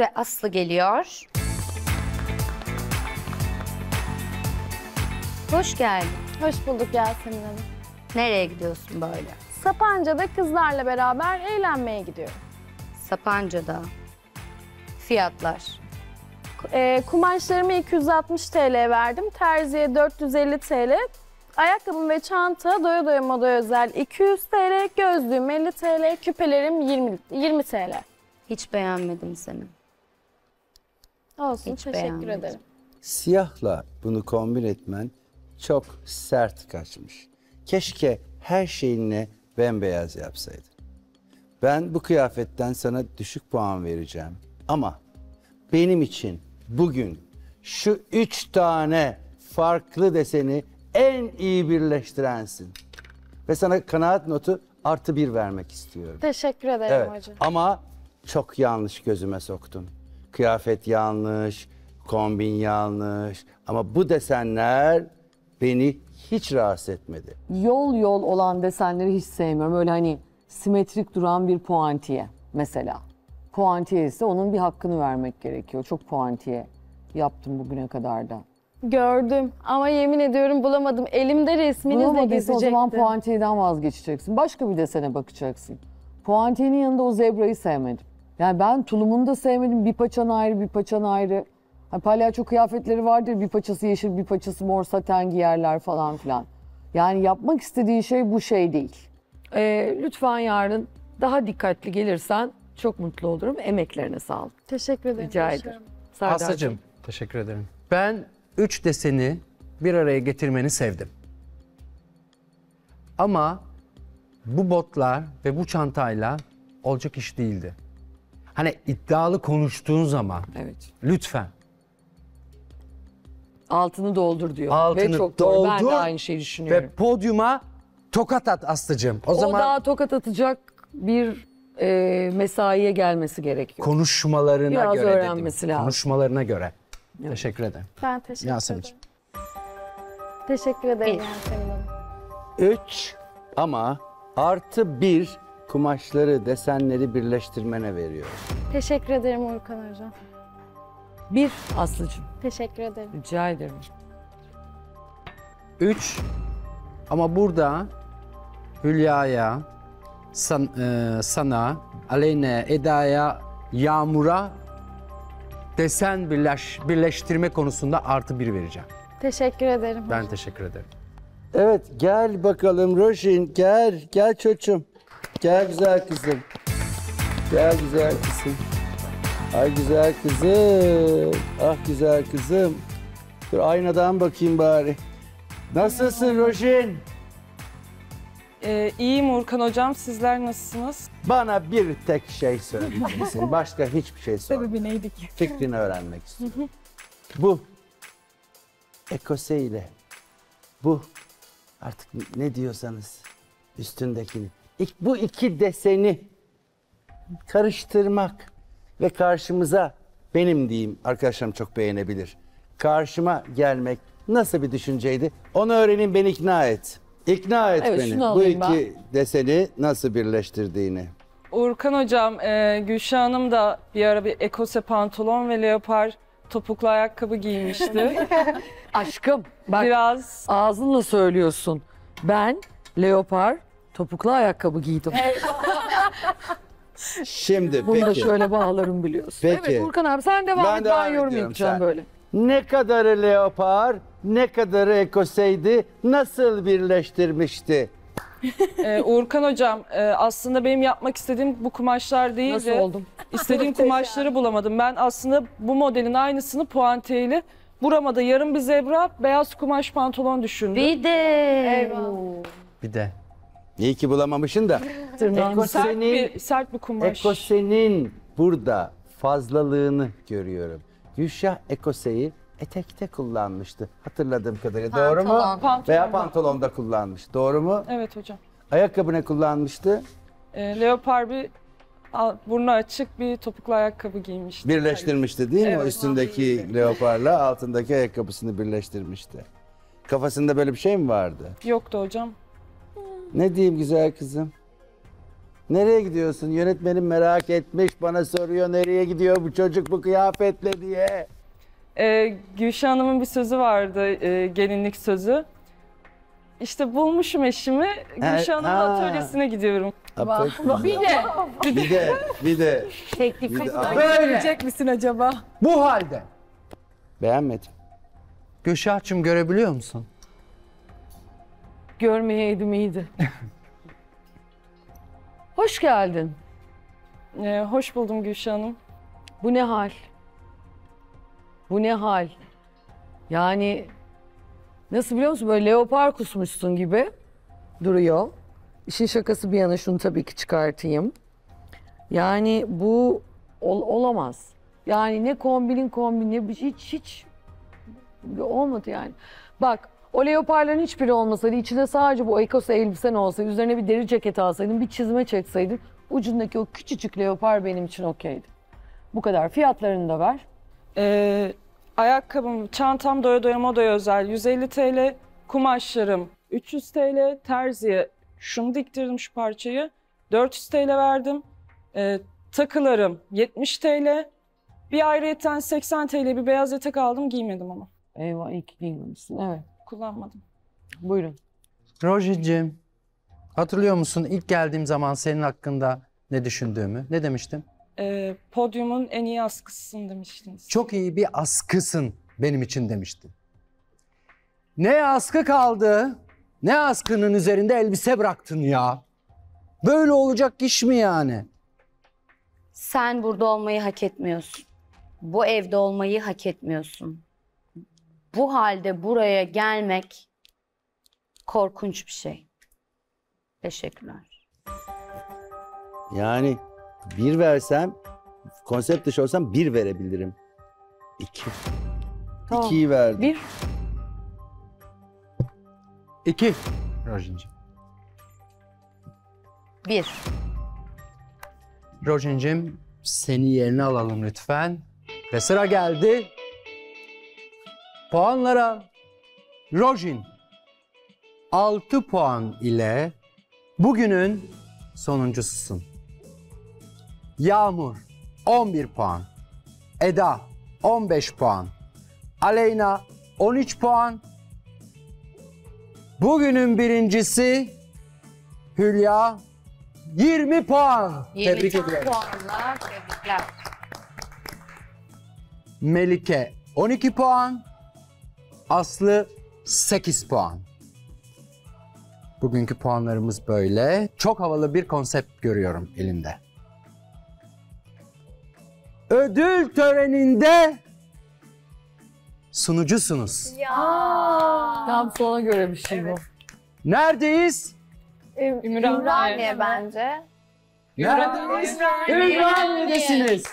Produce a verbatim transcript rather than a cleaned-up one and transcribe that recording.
ve Aslı geliyor. Hoş geldin. Hoş bulduk Yasemin Hanım. Nereye gidiyorsun böyle? Sapanca'da kızlarla beraber eğlenmeye gidiyorum. Sapanca'da. Fiyatlar? E, kumaşlarımı iki yüz altmış T L verdim. Terziye dört yüz elli T L. Ayakkabım ve çanta Doya Doya Moda özel iki yüz T L. Gözlüğüm elli T L. Küpelerim yirmi T L. Hiç beğenmedim seni. Olsun, Hiç teşekkür beğenmedim. ederim. Siyahla bunu kombin etmen çok sert kaçmış. Keşke her şeyinle bembeyaz yapsaydın. Ben bu kıyafetten sana düşük puan vereceğim. Ama benim için bugün şu üç tane farklı deseni en iyi birleştirensin. Ve sana kanaat notu artı bir vermek istiyorum. Teşekkür ederim evet. hocam. Ama çok yanlış gözüme soktun. Kıyafet yanlış, kombin yanlış. Ama bu desenler beni hiç rahatsız etmedi. Yol yol olan desenleri hiç sevmiyorum. Öyle hani simetrik duran bir puantiye mesela. Puantiye ise onun bir hakkını vermek gerekiyor. Çok puantiye yaptım bugüne kadar da. Gördüm ama yemin ediyorum bulamadım. Elimde resminizle gezecektim. O zaman puantiyeden vazgeçeceksin. Başka bir desene bakacaksın. Puantiyenin yanında o zebrayı sevmedim. Yani ben tulumunu da sevmedim. Bir paçan ayrı, bir paçan ayrı. Hani palyaço kıyafetleri vardır. Bir paçası yeşil, bir paçası mor saten giyerler falan filan. Yani yapmak istediğin şey bu şey değil. Ee, lütfen yarın daha dikkatli gelirsen çok mutlu olurum. Emeklerine sağlık. Teşekkür ederim. Rica ederim. Aslıcığım, teşekkür ederim. Ben üç deseni bir araya getirmeni sevdim. Ama bu botlar ve bu çantayla olacak iş değildi. Hani iddialı konuştuğun zaman evet. lütfen. Altını doldur diyor. Altını ve çok doldur. Ben de aynı şeyi düşünüyorum. Ve podyuma tokat at Aslıcığım. O, o zaman daha tokat atacak bir e, mesaiye gelmesi gerekiyor. Konuşmalarına Biraz göre öğrenmesi dedim. lazım. Konuşmalarına göre. Evet. Teşekkür ederim. Ben teşekkür Yasemin. ederim. Teşekkür ederim Yasemin Hanım. Üç ama artı bir kumaşları, desenleri birleştirmene veriyor. Teşekkür ederim Urkan Hocam. Bir Aslıcığım. Teşekkür ederim. Rica ederim. Üç ama burada Hülya'ya, san, e, sana, Aleyna, Eda'ya, Yağmur'a desen birleş, birleştirme konusunda artı bir vereceğim. Teşekkür ederim hocam. Ben teşekkür ederim. Evet gel bakalım Rojin gel, gel çocuğum. Gel güzel kızım. Gel güzel kızım. Ay güzel kızım. Ah güzel kızım. Dur aynadan bakayım bari. Nasılsın Rojin? Ee, iyiyim Urkan Hocam. Sizler nasılsınız? Bana bir tek şey söyleyeceksin. Başka hiçbir şey sorma. Sebebi neydi ki? Fikrini öğrenmek istiyorum. Bu ekose ile bu artık ne diyorsanız üstündekini. Bu iki deseni karıştırmak ve karşımıza benim diyeyim arkadaşlarım çok beğenebilir. Karşıma gelmek nasıl bir düşünceydi? Onu öğrenin beni ikna et. İkna et evet, beni bu iki ben. deseni nasıl birleştirdiğini. Urkan Hocam, e, Gülşah Hanım da bir ara bir ekose pantolon ve leopar topuklu ayakkabı giymişti. Aşkım bak Biraz... ağzınla söylüyorsun. Ben leopar topuklu ayakkabı giydim. Şimdi Bunu peki. da şöyle bağlarım biliyorsun. Peki. Evet Urkan abi sen devam et ben, ben yorum yapacağım böyle. Ne kadarı leopar, ne kadarı ekoseydi, nasıl birleştirmişti? ee, Urkan Hocam aslında benim yapmak istediğim bu kumaşlar değildi. Nasıl oldum? İstediğim kumaşları bulamadım. Ben aslında bu modelin aynısını puantiyeli buramada yarım bir zebra beyaz kumaş pantolon düşündüm. Bir de. Eyvallah. Bir de. İyi ki bulamamışsın da. Ekosenin, sert, bir, sert bir kumaş. Ekosenin burada fazlalığını görüyorum. Gülşah ekoseyi etekte kullanmıştı. Hatırladığım kadarıyla. Pantolon. Doğru mu? Pantolon. Veya pantolonda kullanmış. Doğru mu? Evet hocam. Ayakkabını kullanmıştı. E, leopar bir burnu açık bir topuklu ayakkabı giymişti. Birleştirmişti değil mi? Evet, üstündeki leoparla altındaki ayakkabısını birleştirmişti. Kafasında böyle bir şey mi vardı? Yoktu hocam. Ne diyeyim güzel kızım? Nereye gidiyorsun? Yönetmenim merak etmiş, bana soruyor nereye gidiyor bu çocuk bu kıyafetle diye. Ee, Gülşah Hanım'ın bir sözü vardı, e, gelinlik sözü. İşte bulmuşum eşimi, Gülşah Hanım'ın atölyesine gidiyorum. Ha, bir de, bir de, bir de. Teklifinden görebilecek misin acaba? Bu halde. Beğenmedim. Gülşah'cığım görebiliyor musun? Görmeyeydim iyiydi. Hoş geldin. Ee, hoş buldum Gülşah Hanım. Bu ne hal? Bu ne hal? Yani nasıl biliyor musun? Böyle leopar kusmuşsun gibi duruyor. İşin şakası bir yana şunu tabii ki çıkartayım. Yani bu ol, olamaz. Yani ne kombinin kombini ne hiç hiç olmadı yani. Bak o leoparların hiçbiri olmasaydı, içinde sadece bu ekose elbisen olsaydı, üzerine bir deri ceket alsaydın, bir çizme çekseydin, ucundaki o küçücük leopar benim için okeydi. Bu kadar. Fiyatlarını da ver. Ee, ayakkabım, çantam Doya Doya Moda'ya özel yüz elli TL, kumaşlarım üç yüz TL, terziye şunu diktirdim şu parçayı, dört yüz TL verdim, ee, takılarım yetmiş TL, bir ayrıyeten seksen TL bir beyaz etek aldım, giymedim ama. Eyvah, iyi ki giymemişsin, evet. Kullanmadım. Buyurun. Roji'cim, hatırlıyor musun ilk geldiğim zaman senin hakkında ne düşündüğümü? Ne demiştim? Ee, podyumun en iyi askısısın demiştiniz. Çok iyi bir askısın benim için demiştin. Ne askı kaldı, ne askının üzerinde elbise bıraktın ya. Böyle olacak iş mi yani? Sen burada olmayı hak etmiyorsun. Bu evde olmayı hak etmiyorsun. Bu halde buraya gelmek korkunç bir şey. Teşekkürler. Yani bir versem, konsept dışı olsam bir verebilirim. İki. Tamam. İkiyi verdim. Bir. İki. Rojin'cim. Bir. Rojin'cim, seni yerine alalım lütfen. Ve sıra geldi puanlara. Rojin altı puan ile bugünün sonuncususun. Yağmur on bir puan, Eda on beş puan, Aleyna on üç puan. Bugünün birincisi Hülya yirmi puan. Tebrik ederim. Puanlar, tebrikler. Melike on iki puan. Aslı sekiz puan. Bugünkü puanlarımız böyle. Çok havalı bir konsept görüyorum elinde. Ödül töreninde sunucusunuz. Ya. Tam sona göre bir şey, evet. Bu. Neredeyiz? Üm Ümraniye bence. Neredeyiz? Ümraniye'desiniz.